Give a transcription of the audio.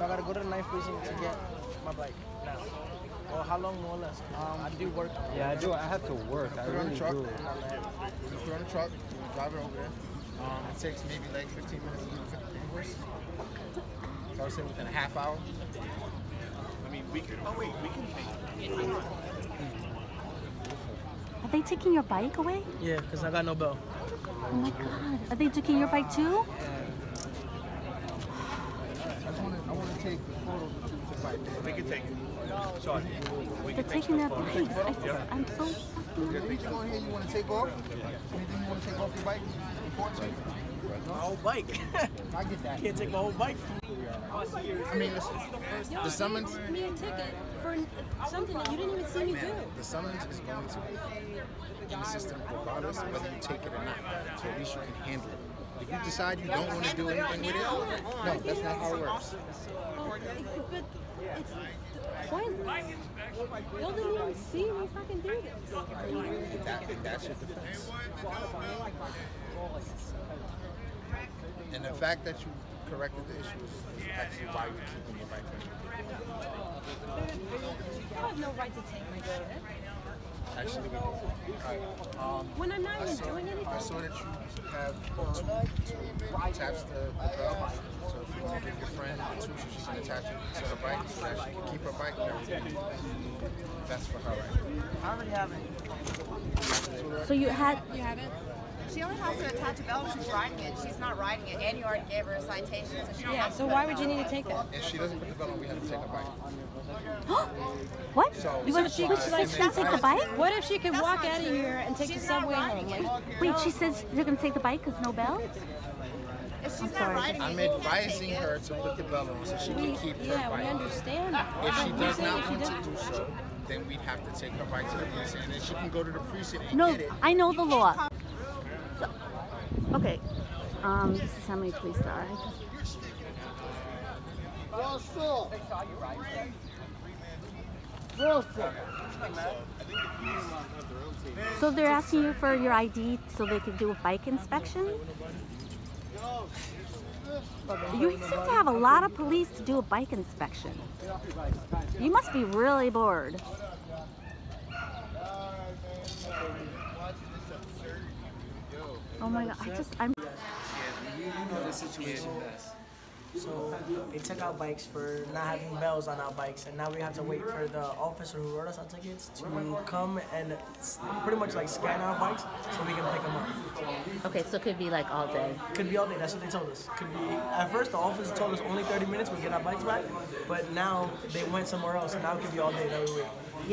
So I gotta go to the knife precinct to get my bike now. Well, how long more or less? I do work. Yeah, I do. I have to work. I really do. You put on a truck, you drive it over there. It takes maybe like 15 minutes to do the invoice. So I would say within a half hour. I mean, we could. Oh wait, we can take it. Are they taking your bike away? Yeah, because I got no bell. Oh my god. Are they taking your bike too? I want to take the photo with the bike. We can take it. Sorry. They're taking their bikes. I'm so fucking Anything on here you want to take off? Anything you want to take off your bike? My whole bike. I get that. Can't take my whole bike. I mean, the summons. Give me a ticket for something that you didn't even see me do. The summons is going to be in the system regardless whether you take it or not. So at least you can handle it. If you decide you don't want to do anything with it, no, that's not how it works. But it's pointless. Y'all didn't even see me fucking do this. That's your defense. And the fact that you corrected the issue is actually why you're keeping your bike. I have no right to take my bike. Actually, we do. When I'm not even doing anything. I saw that you have two taps the bell. So if you want to give your friend the two, she can attach it to her bike so that she can keep her bike and everything. That's for her, right? I already have it. So you haven't? She only has to attach a bell if she's riding it. She's not riding it, and you already gave her a citation. So so why would you need to take that? If she doesn't put the bell on, we have to take her bike. What? So she said she take the bike? What if she could walk out of here and take the subway home? Like, wait, she says they're going to take the bike because no bell? I'm advising her to put the bell on so she can keep her bike. Yeah, we understand. If she does not want to do so, then we'd have to take her bike to the precinct, and then she can go to the precinct and get it. No, I know the law. Okay, this is how many police there are. Russell! Russell! So they're asking you for your ID so they can do a bike inspection? You seem to have a lot of police to do a bike inspection. You must be really bored. Oh my god, I'm... Yeah, you know the situation best. So, they took our bikes for not having bells on our bikes, and now we have to wait for the officer who wrote us our tickets to come and pretty much like scan our bikes so we can pick them up. Okay, so it could be like all day. Could be all day, that's what they told us. Could be. At first the officer told us only 30 minutes we'll get our bikes back, but now they went somewhere else, and now it could be all day that we wait.